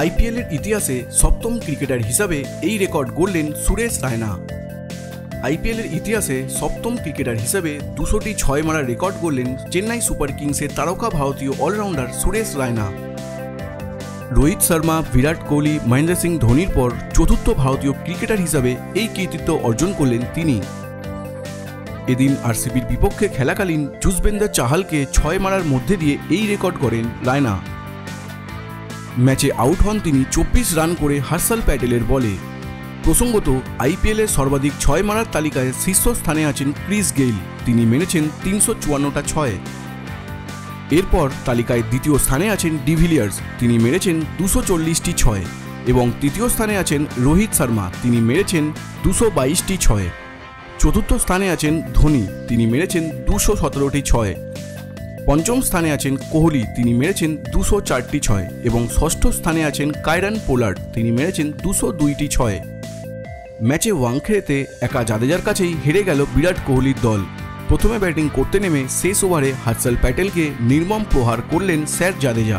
আইপিএলের ইতিহাসে সপ্তম ক্রিকেটার হিসাবে এই রেকর্ড গড়লেন সুরেশ রैना। আইপিএলের ইতিহাসে সপ্তম ক্রিকেটার হিসাবে ২০০টি ছয় মারার রেকর্ড গড়লেন চেন্নাই সুপার কিংসের তারকা ভারতীয় অলরাউন্ডার সুরেশ রैना। রোহিত শর্মা, বিরাট কোহলি, মহেন্দ্র সিং ধোনির পর চতুর্থ ভারতীয় ক্রিকেটার হিসাবে এই কৃতিত্ব অর্জন করলেন তিনি। এদিন আরসিবির বিপক্ষে খেলাকালীন युजवेंद्र চাহলকে ছয় মারার মধ্যে দিয়ে এই রেকর্ড করেন রैना। मैचे आउट हन 24 रान करे हर्षाल पैटेलर बले। प्रसंगत आईपीएल सर्वाधिक छय मारार तालिकाय शीर्ष स्थाने आছেন क्रिस गेल, तिनी मेरेছেন 354টা ছয়। এরপর তালিকায় দ্বিতীয় স্থানে আছেন ডিভিলিয়ার্স, तिनी মেরেছেন 240টি ছয় এবং তৃতীয় স্থানে আছেন রোহিত শর্মা, तिनी মেরেছেন 222টি ছয়। চতুর্থ স্থানে আছেন ধোনি, तिनी মেরেছেন 217টি ছয়। पंचम स्थाने आছেন কোহলি, তিনি মেরেছেন 204টি ছয় এবং ষষ্ঠ স্থানে আছেন কাইরান পোলার্ড, তিনি মেরেছেন 202টি ছয়। ম্যাচে ওয়াংখেড়েতে একা জাদেজার কাছেই হেরে গেল বিরাট কোহলির দল। প্রথমে ব্যাটিং করতে নেমে শেষ ওভারে হর্ষাল প্যাটেলকে নির্মম প্রহার করলেন স্যার জাদেজা,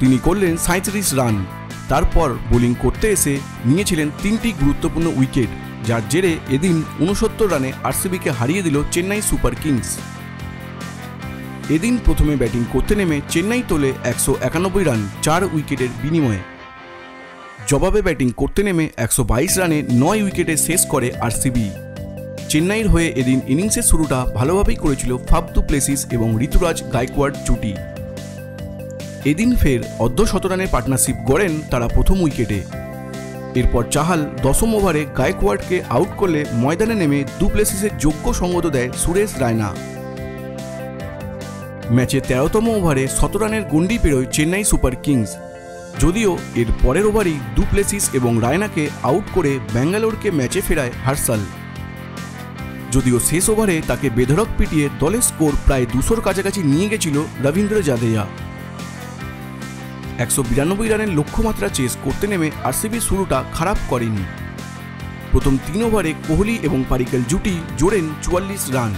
তিনি করলেন 37 রান। তারপর বোলিং করতে এসে নিয়েছিলেন 3টি গুরুত্বপূর্ণ উইকেট, যার জেরে এদিন 69 রানে আরসিবিকে হারিয়ে দিল চেন্নাই সুপার কিংস। এদিন প্রথমে ব্যাটিং করতে নেমে চেন্নাই তোলে 191 রান 4 উইকেটের বিনিময়ে। জবাবে ব্যাটিং করতে নেমে 122 রানে 9 উইকেটে শেষ করে আরসিবি। চেন্নাইয়ের হয়ে এদিন ইনিংসের শুরুটা ভালোভাবেই করেছিল ফাফ দু প্লেসিস এবং ঋতুরাজ গায়কোয়াড় জুটি। এদিন ফের অর্ধ-শত রানের পার্টনারশিপ গড়েন তারা প্রথম উইকেটে। এরপর চাহল দশম ওভারে গায়কোয়াড়কে আউট করলে ময়দানে নেমে দু প্লেসিসের যোগ্য সঙ্গত দেয় সুরেশ রैना। मैचे 13तम ओभारे 17 रान गंडी पेड़ोय चेन्नई सुपर किंग्स, जदिव एर पर ओभारे दु प्लेसिस और रैना के आउट कर बेंगालोर के मैचे फेराय हर्षाल। जदिव शेष ओभारे ताके बेधड़क पिटिए दल स्कोर प्राय 200 काछाकाछि निये गेछिलो रवींद्र जादेजा। 192 रान लक्ष्यमात्रा चेस करते नेमे आरसीबी शुरुटा खराब करेनि। प्रथम 3 ओभारे कोहली और पारिकल जुटी जोड़ेन 44 रान।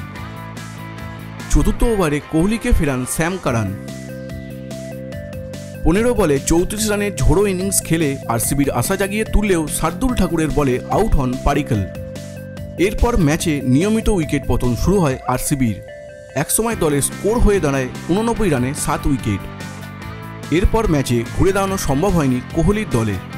चतुर्थ ओभारे कोहली के फिरान सैम करन। 15 बले 34 रान झोड़ो इनिंग्स खेले आरसीबीर आशा जागिए तुललेও शार्दुल ठाकुरेर बले आउट हन पारिकल। एरपर मैचे नियमित उइकेट पतन शुरू हय आरसीबीर, एक समय दलेर स्कोर हये दाड़ाय 89 राने 7 उइकेट। एरपर मैचे घुरे दाड़ानो सम्भव हयनि कोहलिर दलेर।